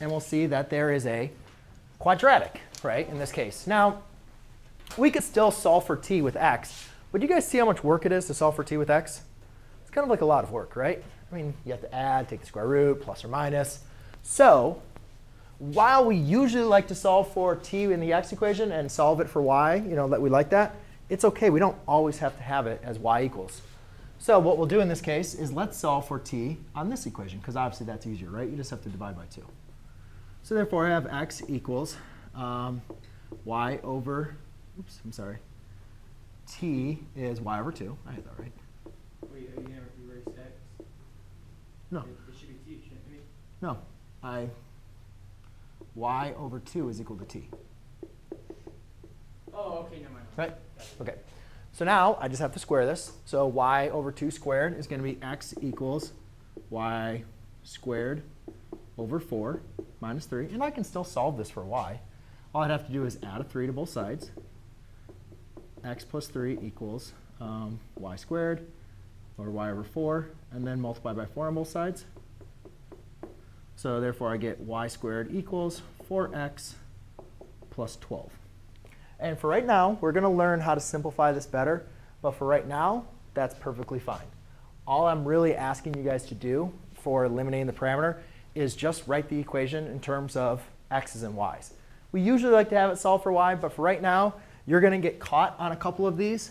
and we'll see that there is a quadratic, right, in this case. Now, we could still solve for t with x. But you guys see how much work it is to solve for t with x? It's kind of like a lot of work, right? I mean, you have to add, take the square root, plus or minus. So while we usually like to solve for t in the x equation and solve it for y, you know, that we like that, it's OK. We don't always have to have it as y equals. So what we'll do in this case is let's solve for t on this equation, because obviously that's easier, right? You just have to divide by 2. So therefore, I have x equals y over, oops, I'm sorry, t is y over 2. I had that right. Wait, are you going to erase x? No. It should be t, shouldn't it? No. Y over 2 is equal to t. Oh, OK, never mind. Right? OK. So now I just have to square this. So y over 2 squared is going to be x equals y squared over 4 minus 3. And I can still solve this for y. All I'd have to do is add a 3 to both sides. X plus 3 equals y squared or y over 4, and then multiply by 4 on both sides. So therefore, I get y squared equals 4x plus 12. And for right now, we're going to learn how to simplify this better. But for right now, that's perfectly fine. All I'm really asking you guys to do for eliminating the parameter is just write the equation in terms of x's and y's. We usually like to have it solve for y, but for right now, you're going to get caught on a couple of these.